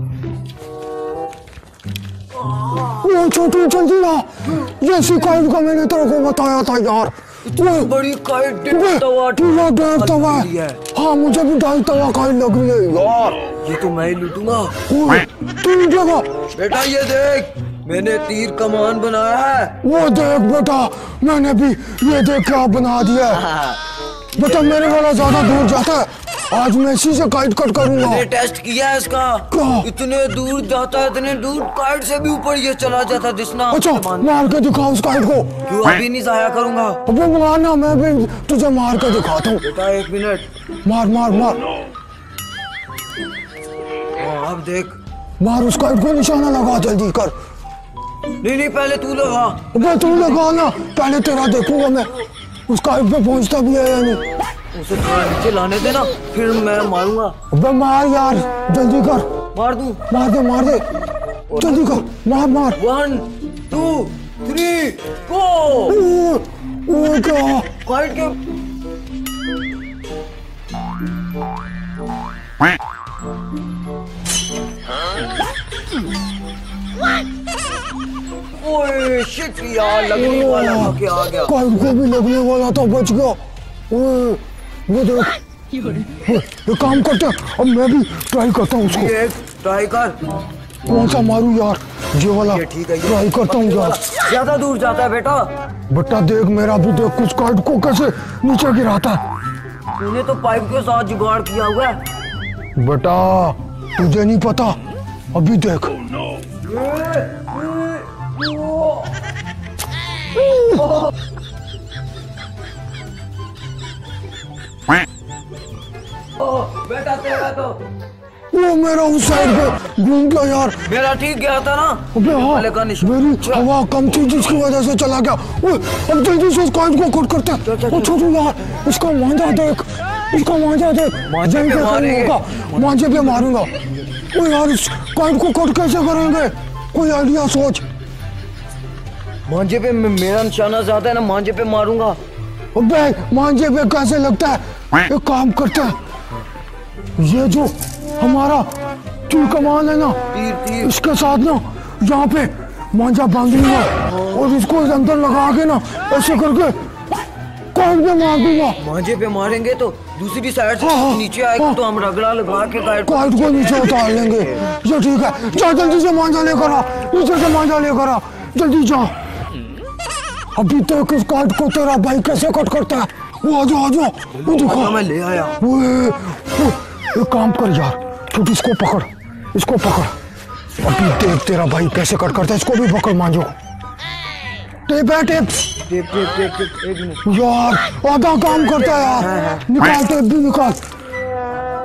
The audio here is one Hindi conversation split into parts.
वो छोटू जल्दी ना, जैसी काइट का मैंने तेरे को बताया था यार, इतनी बड़ी काइट देवतवा है। हाँ मुझे भी देवतवा काइट लग रही है यार, ये तो मैं ही लूटूंगा। तीर लगा बेटा, ये देख मैंने तीर कमान बनाया है। वो देख बेटा मैंने भी ये देख क्या बना दिया। बेटा मेरे वाला ज्यादा दूर जाता है, आज मैं इसी से काइट कट करूंगा। मैंने टेस्ट किया है इसका, इतने दूर जाता है, इतने दूर काइट से भी ऊपर ये चला जाता है। जिसना अच्छा मार के दिखाओ उस काइट को। क्यों अभी नहीं जाया करूंगा, अबे मारना, मैं भी तुझे मार के दिखाता हूँ। बेटा एक मिनट, मार मार मार, अब देख मार उस काइट को, निशाना लगा जल्दी कर। नहीं नहीं पहले तू लगा। अबे तू लगा ना, पहले तेरा देखूंगा मैं उसका पे पहुंचता भी है या नहीं। उसे नीचे लाने देना फिर मैं मारूंगा। अबे मार यार जल्दी कर। मार दूं? मार दे जल्दी कर, मार मार। 1 2 3 गो। ओ काइट के ओए शिट यार, लगने वाला था कि आ गया। काइट को भी लगने वाला था, बच गया। ओए वो देख, काम करते हैं, अब मैं भी ट्राई करता हूँ उसको। ट्राई कर, कौन सा मारू यार, ये वाला ठीक है, ट्राई करता हूँ यार। ज्यादा दूर जाता है बेटा। बेटा देख मेरा भी देख, कुछ काइट को कैसे नीचे गिराता है। तूने तो पाइप के साथ जुगाड़ किया हुआ है। बेटा तुझे नहीं पता, अभी देख। बेटा तेरा तो वो मेरा उस साइड पे घूम गया यार। मेरा ठीक गया था ना। अबे हाँ, मेरी हवा कम थी जिसकी वजह से चला गया। अब जल्दी से उस काइट को कट करते हैं। वो छोटू यार उसका मांझा देख, उसका मांझा देख, मांझे पे मारूंगा, मांझे पे मारूंगा। ओ यार इस काइट को कट कैसे करेंगे, कोई आइडिया सोच। मांझे पे मेरा निशाना ज्यादा है ना, मांझे पे मारूंगा। अबे मांझे पे कैसे लगता है, एक काम करता है, ये जो हमारा तीर कमान है ना, इसके साथ ना यहाँ पे मांझा बांधूंगा और इसको अंदर लगा के ना ऐसे करके काइट पे मार दूंगा। मांझे पे मारेंगे तो दूसरी साइड से नीचे आएगा, तो हम रगड़ा लगा के काइट को नीचे उतार लेंगे। ये ठीक है, जा जल्दी से मांझा लेकर आ, नीचे से मांझा लेकर आ जल्दी जा। अभी तक इस काइट को तेरा भाई कैसे कट करता है। वो आजा आजा, वो दिखा मैं ले आया। वो काम कर यार, छोटी इसको पकड़, इसको पकड़। अभी देख तेरा भाई कैसे कट करता है, इसको भी पकड़। मांझो टेप है, टेप यार आधा काम करता है यार। निकाल टेप भी निकाल।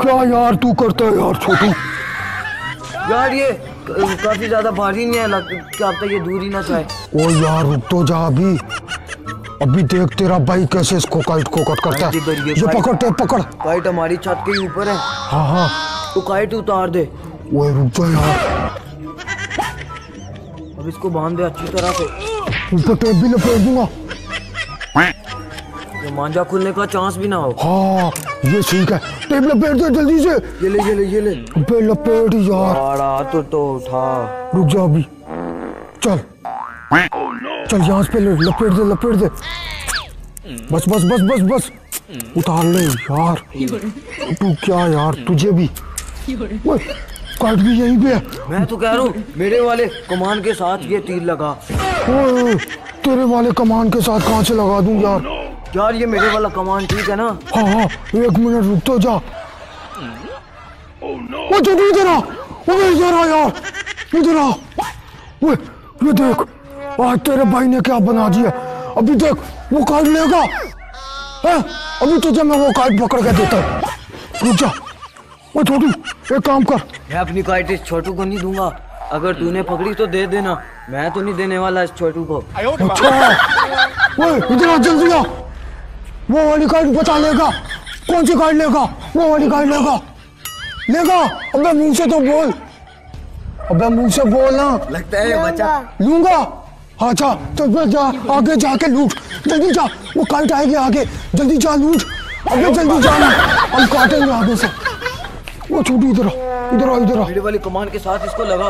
क्या यार तू करता है यार छोटू, यार ये काफी ज्यादा भारी नहीं है, क्या लगता है ये दूरी ना चाहे। ओ यार रुक तो जा, अभी देख तेरा भाई कैसे इसको काइट को कट करता है। ये पकड़ टेप पकड़, काइट हमारी छत के ऊपर है। हाँ हाँ तो काइट उतार दे। ओए रुक जा यार, अब इसको बांध दे अच्छी तरह से, ऊपर टेप भी लपेट दूंगा, मांझा खुलने का चांस भी ना हो। हाँ ये ठीक है, टेप लपेट दे जल्दी से। ये ले अबे लपेट यार, तो उठा। रुक जा अभी, चल यहाँ पे लपेट दे। बस उतार ले यार। तू क्या यार तुझे भी, काट भी यहीं पे है। मैं तो कह रहा हूँ मेरे वाले कमान के साथ ये तीर लगा। तेरे वाले कमान के साथ कहाँ से लगा दूं यार। यार ये मेरे वाला कमान ठीक है ना। हाँ, एक मिनट रुक तो जा। वो छोटू इधर आ, इधर आ यार, इधर आ। ये देख आज तेरे भाई ने क्या बना दिया। अभी देख वो काट लेगा, अभी तुझे मैं वो काट पकड़ के देता हूँ। रुक जा। वो छोटू एक काम कर, मैं अपनी काट इस छोटू को नहीं दूंगा, अगर तूने पकड़ी तो दे देना, मैं तो नहीं देने वाला इस छोटू को। इधर जल्दी आ, वो वाली काइट बता लेगा। कौन सी काइट लेगा, वो वाली काइट लेगा। अबे मुंह से तो बोल, अबे मुंह से बोल ना। लगता है बच्चा लूंगा। अच्छा तो फिर जा आगे जाके लूट, जल्दी जा, वो काइट आएगी आगे, जल्दी जा लूट। अबे जल्दी जा, हम काटेंगे आगे से। वो छोटी इधर आ। भीड़ वाली कमान के साथ इसको लगा।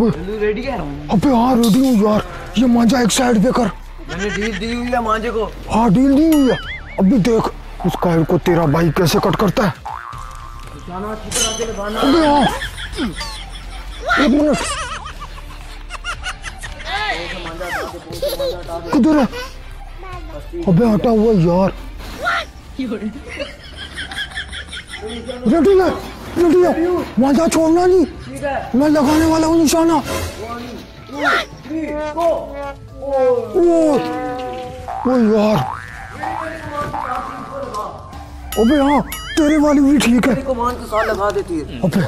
रेडी कह रहा हूँ। अबे हाँ रेडी हूँ यार। ये मांझा एक साइड पे कर। मैंने डील दी हुई है मांझे को। हाँ डील दी हुई है। अभी देख उसका हेड को तेरा भाई कैसे कट करता है। अबे हाँ एक मिनट किधर है? अबे हटा हुआ यार। रेडी है। मांझा छोड़ना नहीं। मैं लगाने वाला हूँ निशाना। ओ यार। अबे हाँ तेरे वाली भी ठीक है। अबे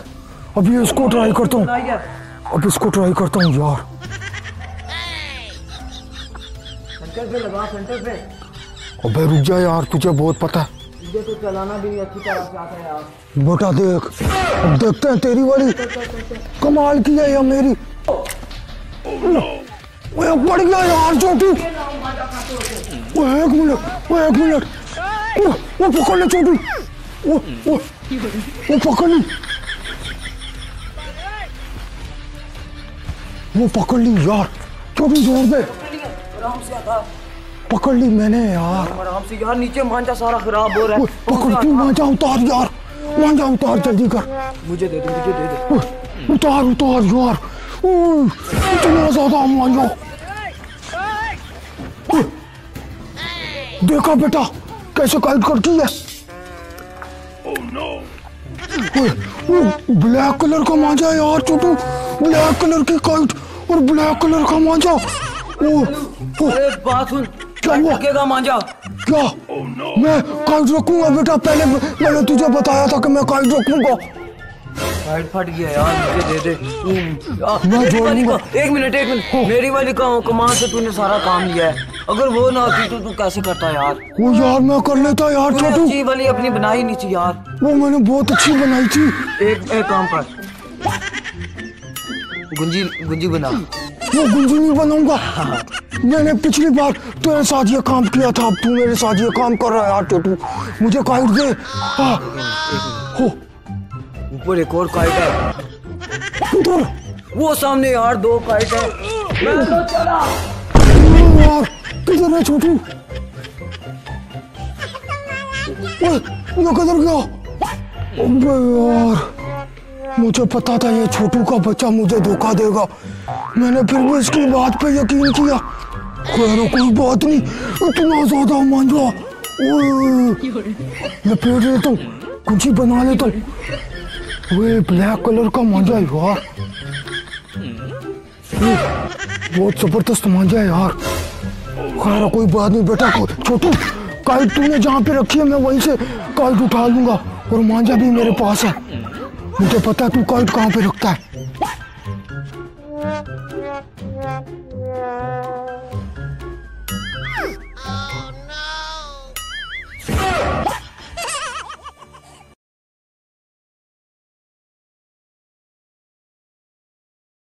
अभी इसको ट्राई करता हूँ। यार अबे रुक जा यार, तुझे बहुत पता है। मुझे तो चलाना भी अच्छी तरह से आता है यार। बेटा देख, अब देखते हैं तेरी वाली कमाल की है या मेरी। ओए बढ़ गया यार छोटू। एक मिनट वो पकड़ ले छोटू। वो पकड़ ली यार। छोटू जोर दे। पकड़ ली मैंने यार। आराम से यार, नीचे मांझा सारा खराब हो रहा है। पकड़ तू मांझा उतार यार। मांझा उतार जल्दी कर। मुझे दे दो। उतार यार। इतना ज्यादा मांझा। देखा बेटा कैसे काइट करती है। ब्लैक कलर का मांझा यार छोटू। ब्लैक कलर की काइट और ब्लैक कलर का मांझा। अरे बात सुन, क्या मांझा? क्या? मैं काइट रखूंगा बेटा। पहले मैंने तुझे बताया था कि मैं काइट रखूंगा। काइट फट गया यार, मुझे दे दे। एक मिनट। मेरी वाली कमान से तूने सारा काम लिया है। अगर वो ना होती तो तू कैसे करता यार? वो यार मैं कर लेता यार छोटू। अच्छी वाली अपनी बनाई नहीं थी यार। वो मैंने बहुत अच्छी बनाई थी। एक काम कर, गुंजी बना। वो गुंजी नहीं बनाऊंगा। मैंने पिछली बार तेरे साथ ये काम किया था, अब तू मेरे साथ ये काम कर रहा है यार छोटू। मुझे काइट दे। ऊपर एक और काइट है। उधर वो सामने यार दो काइट है। किधर है छोटू? किधर गया? अबे यार मुझे पता था ये छोटू का बच्चा मुझे धोखा देगा। मैंने फिर भी इसकी बात पे यकीन किया। खैर कोई बात नहीं, इतना ज्यादा मांझा। लपेट लेता हूँ, कुछ ही बना लेता हूँ। वे ब्लैक कलर का मांझा यार, बहुत जबरदस्त मांझा है यार। खैर कोई बात नहीं बेटा। छोटू काइट तूने जहाँ पे रखी है मैं वहीं से काइट उठा लूंगा। और मांझा भी मेरे पास है। मुझे पता है तू काइट कहाँ पे रखता है।